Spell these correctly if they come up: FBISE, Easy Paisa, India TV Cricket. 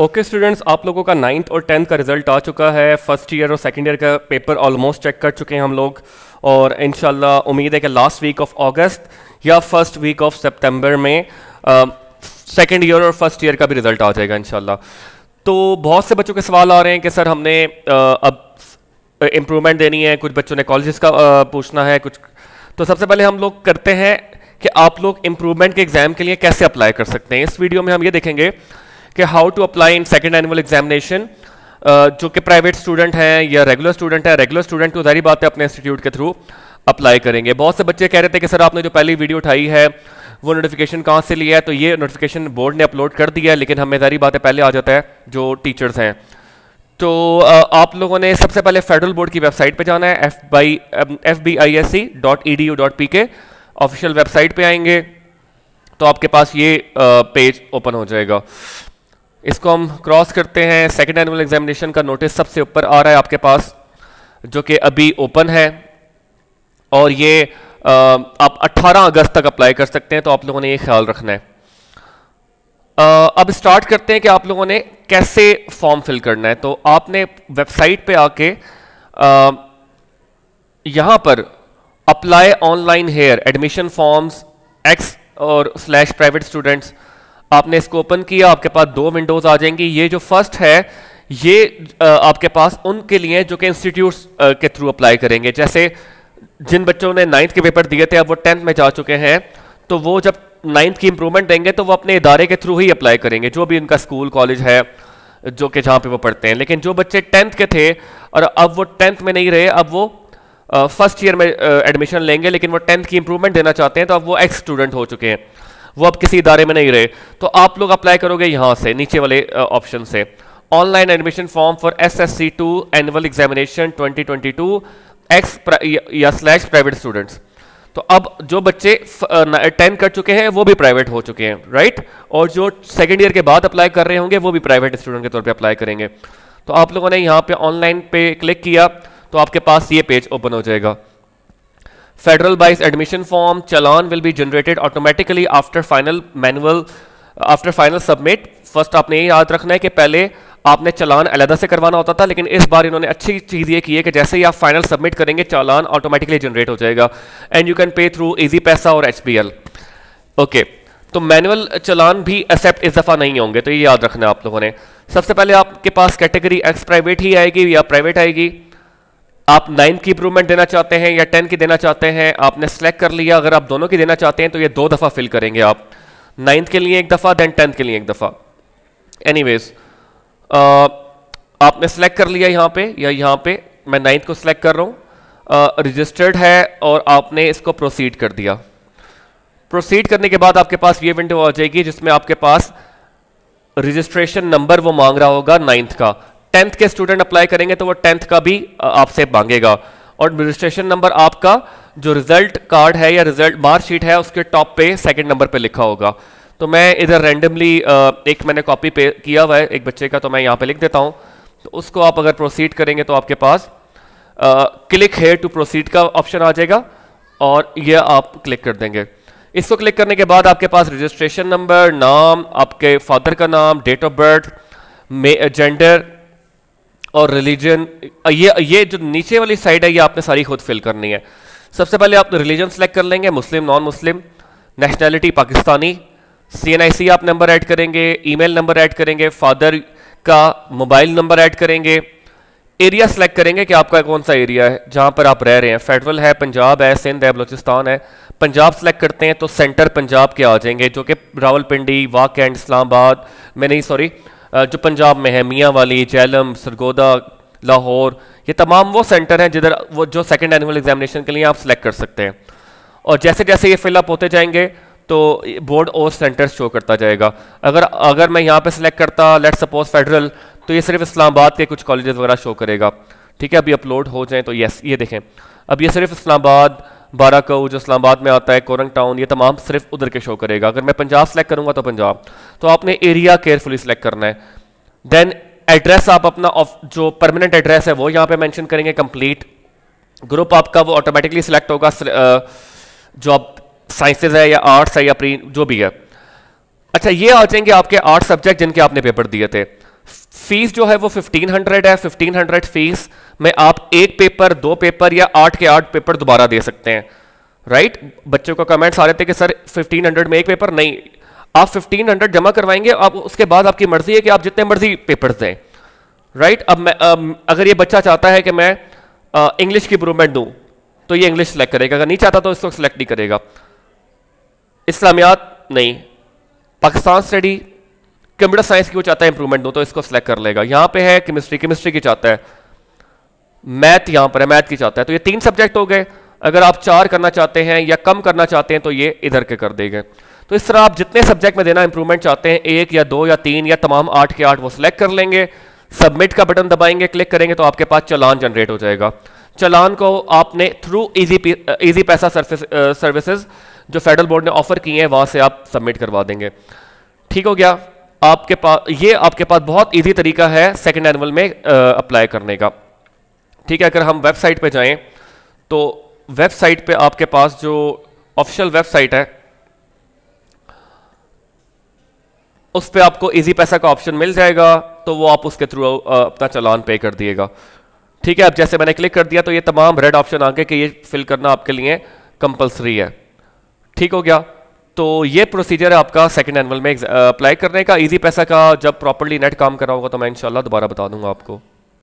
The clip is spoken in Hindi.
ओके स्टूडेंट्स, आप लोगों का 9th और 10th का रिजल्ट आ चुका है। फर्स्ट ईयर और सेकंड ईयर का पेपर ऑलमोस्ट चेक कर चुके हैं हम लोग, और इंशाल्लाह उम्मीद है कि लास्ट वीक ऑफ अगस्त या फर्स्ट वीक ऑफ सितंबर में सेकंड ईयर और फर्स्ट ईयर का भी रिजल्ट आ जाएगा इंशाल्लाह। तो बहुत से बच्चों के सवाल आ रहे हैं कि सर हमने अब इम्प्रूवमेंट देनी है, कुछ बच्चों ने कॉलेजेस का पूछना है कुछ। तो सबसे पहले हम लोग करते हैं कि आप लोग इम्प्रूवमेंट के एग्जाम के लिए कैसे अप्लाई कर सकते हैं। इस वीडियो में हम ये देखेंगे कि how to apply in second annual examination, जो कि प्राइवेट स्टूडेंट हैं या रेगुलर स्टूडेंट हैं। रेगुलर स्टूडेंट तो सारी बात है, अपने इंस्टीट्यूट के थ्रू अप्लाई करेंगे। बहुत से बच्चे कह रहे थे कि सर आपने जो पहली वीडियो उठाई है वो नोटिफिकेशन कहाँ से लिया है, तो ये नोटिफिकेशन बोर्ड ने अपलोड कर दिया है, लेकिन हमें सारी बातें पहले आ जाता है जो टीचर्स हैं। तो आप लोगों ने सबसे पहले फेडरल बोर्ड की वेबसाइट पे जाना है, FBISE.edu.pk ऑफिशियल वेबसाइट पे आएंगे तो आपके पास ये पेज ओपन हो जाएगा। इसको हम क्रॉस करते हैं। सेकंड एनुअल एग्जामिनेशन का नोटिस सबसे ऊपर आ रहा है आपके पास, जो कि अभी ओपन है, और ये आप 18 अगस्त तक अप्लाई कर सकते हैं। तो आप लोगों ने ये ख्याल रखना है। अब स्टार्ट करते हैं कि आप लोगों ने कैसे फॉर्म फिल करना है। तो आपने वेबसाइट पे आके यहाँ पर apply online here admission forms x/private students आपने इसको ओपन किया। आपके पास दो विंडोज आ जाएंगी। ये जो फर्स्ट है ये आपके पास उनके लिए जो कि इंस्टीट्यूट्स के थ्रू अप्लाई करेंगे। जैसे जिन बच्चों ने 9th के पेपर दिए थे, अब वो 10th में जा चुके हैं, तो वो जब 9th की इंप्रूवमेंट देंगे तो वो अपने इदारे के थ्रू ही अप्लाई करेंगे, जो भी उनका स्कूल कॉलेज है जो कि जहाँ पे वो पढ़ते हैं। लेकिन जो बच्चे 10th के थे और अब वो 10th में नहीं रहे, अब वो फर्स्ट ईयर में एडमिशन लेंगे, लेकिन वो 10th की इंप्रूवमेंट देना चाहते हैं, तो अब वो एक्स स्टूडेंट हो चुके हैं, वो अब किसी इदारे में नहीं रहे। तो आप लोग अप्लाई करोगे यहाँ से, नीचे वाले ऑप्शन से, online admission form for SSC 2 annual examination 2022 x/private students। तो अब जो बच्चे 10 कर चुके हैं वो भी प्राइवेट हो चुके हैं, राइट, और जो सेकेंड ईयर के बाद अप्लाई कर रहे होंगे वो भी प्राइवेट स्टूडेंट के तौर पे अप्लाई करेंगे। तो आप लोगों ने यहाँ पे ऑनलाइन पे क्लिक किया तो आपके पास ये पेज ओपन हो जाएगा। Federal buys admission form challan will be generated automatically after final submit. First आपने ये याद रखना है कि पहले आपने चालान अलहदा से करवाना होता था, लेकिन इस बार इन्होंने अच्छी चीज़ ये की है कि जैसे ही आप फाइनल सबमिट करेंगे चालान ऑटोमेटिकली जनरेट हो जाएगा। And you can pay through Easypaisa और HBL। ओके, तो मैनुअल चालान भी एक्सेप्ट इस दफ़ा नहीं होंगे, तो ये याद रखना आप लोगों ने। सबसे पहले आपके पास कैटेगरी x प्राइवेट ही आएगी या प्राइवेट आएगी। आप 9th की इंप्रूवमेंट देना चाहते हैं या 10th की देना चाहते हैं, आपने सेलेक्ट कर लिया। अगर आप दोनों की देना चाहते हैं तो ये दो दफ़ा फिल करेंगे आप, 9th के लिए एक दफ़ा, देन 10th के लिए एक दफ़ा। एनीवेज आपने सेलेक्ट कर लिया यहाँ पे या यहाँ पे, मैं 9th को सिलेक्ट कर रहा हूँ। रजिस्टर्ड है और आपने इसको प्रोसीड कर दिया। प्रोसीड करने के बाद आपके पास ये विंडो आ जाएगी जिसमें आपके पास रजिस्ट्रेशन नंबर वो मांग रहा होगा 9th का। 10th के स्टूडेंट अप्लाई करेंगे तो वो 10th का भी आपसे मांगेगा, और रजिस्ट्रेशन नंबर आपका जो रिजल्ट कार्ड है या रिजल्ट मार्कशीट है उसके टॉप पे 2nd नंबर पे लिखा होगा। तो मैं इधर रैंडमली एक मैंने कॉपी पे किया हुआ है एक बच्चे का, तो मैं यहाँ पे लिख देता हूँ। तो उसको आप अगर प्रोसीड करेंगे तो आपके पास क्लिक हेयर टू प्रोसीड का ऑप्शन आ जाएगा, और ये आप क्लिक कर देंगे। इसको क्लिक करने के बाद आपके पास रजिस्ट्रेशन नंबर, नाम, आपके फादर का नाम, डेट ऑफ बर्थ, जेंडर और रिलीजन, ये जो नीचे वाली साइड है ये आपने सारी खुद फिल करनी है। सबसे पहले आप रिलीजन सेलेक्ट कर लेंगे, Muslim, non Muslim, nationality Pakistani, CNIC आप नंबर ऐड करेंगे, ईमेल नंबर ऐड करेंगे, फादर का मोबाइल नंबर ऐड करेंगे, एरिया सेलेक्ट करेंगे कि आपका कौन सा एरिया है जहाँ पर आप रह रहे हैं। फेडरल है, पंजाब है, सिंध है, बलूचिस्तान है। पंजाब सेलेक्ट करते हैं तो सेंटर पंजाब के आ जाएंगे, जो कि रावलपिंडी, वाक एंड इस्लामाबाद में नहीं, सॉरी, जो पंजाब में है, मियाँ वाली, झेलम, सरगोदा, लाहौर, ये तमाम वो सेंटर हैं जिधर वो जो सेकंड एनुअल एग्जामिनेशन के लिए आप सेलेक्ट कर सकते हैं। और जैसे जैसे ये फिलअप होते जाएंगे तो बोर्ड और सेंटर शो करता जाएगा। अगर मैं यहाँ पे सिलेक्ट करता, लेट्स सपोज फेडरल, तो ये सिर्फ इस्लामाबाद के कुछ कॉलेजेस वगैरह शो करेगा। ठीक है, अभी अपलोड हो जाए तो यस, ये देखें अब ये सिर्फ इस्लामाबाद, बाराकऊ जो इस्लामाबाद में आता है, कोरंग टाउन, ये तमाम सिर्फ उधर के शो करेगा। अगर मैं पंजाब सेलेक्ट करूँगा तो पंजाब। तो आपने एरिया केयरफुली सिलेक्ट करना है। देन एड्रेस आप अपना जो परमानेंट एड्रेस है वो यहाँ पे मेंशन करेंगे। कंप्लीट ग्रुप आपका वो ऑटोमेटिकली सिलेक्ट होगा, जो आप साइंसेज है या आर्ट्स है या प्री जो भी है। अच्छा ये आ जाएंगे आपके 8 सब्जेक्ट जिनके आपने पेपर दिए थे। फीस जो है वो 1500 है। 1500 फीस में आप एक पेपर, दो पेपर या 8 के 8 पेपर दोबारा दे सकते हैं, राइट। बच्चों का कमेंट्स आ रहे थे कि सर 1500 में एक पेपर, नहीं, आप 1500 जमा करवाएंगे, आप उसके बाद आपकी मर्जी है कि आप जितने मर्जी पेपर्स दें, राइट। अब मैं अगर ये बच्चा चाहता है कि मैं इंग्लिश की इंप्रूवमेंट दूं तो ये इंग्लिश सेलेक्ट करेगा, अगर नहीं चाहता तो इसको सेलेक्ट नहीं करेगा। इस्लामियात नहीं, पाकिस्तान स्टडी, कंप्यूटर साइंस की वो चाहता है इंप्रूवमेंट दूं तो इसको सेलेक्ट कर लेगा। यहाँ पे है केमिस्ट्री, केमिस्ट्री की चाहता है, मैथ यहाँ पर है, मैथ की चाहता है, तो ये 3 सब्जेक्ट हो गए। अगर आप 4 करना चाहते हैं या कम करना चाहते हैं तो ये इधर के कर देंगे। तो इस तरह आप जितने सब्जेक्ट में देना इंप्रूवमेंट चाहते हैं, 1 या 2 या 3 या तमाम 8 के 8 वो सिलेक्ट कर लेंगे। सबमिट का बटन दबाएंगे, क्लिक करेंगे तो आपके पास चालान जनरेट हो जाएगा। चालान को आपने थ्रू इजी पैसा सर्विसेज जो फेडरल बोर्ड ने ऑफर किए हैं वहाँ से आप सबमिट करवा देंगे। ठीक हो गया। आपके पास ये आपके पास बहुत ईजी तरीका है सेकेंड एनुअल में अप्लाई करने का। ठीक है, अगर हम वेबसाइट पर जाएँ तो वेबसाइट पर आपके पास जो ऑफिशियल वेबसाइट है उस पर आपको इजी पैसा का ऑप्शन मिल जाएगा, तो वो आप उसके थ्रू अपना चालान पे कर दिएगा। ठीक है, अब जैसे मैंने क्लिक कर दिया तो ये तमाम रेड ऑप्शन आ गए कि ये फिल करना आपके लिए कंपलसरी है। ठीक हो गया। तो ये प्रोसीजर है आपका सेकंड एनुअल में अप्लाई करने का। इजी पैसा का जब प्रॉपर्ली नेट काम कर रहा होगा तो मैं इंशाल्लाह दोबारा बता दूंगा आपको।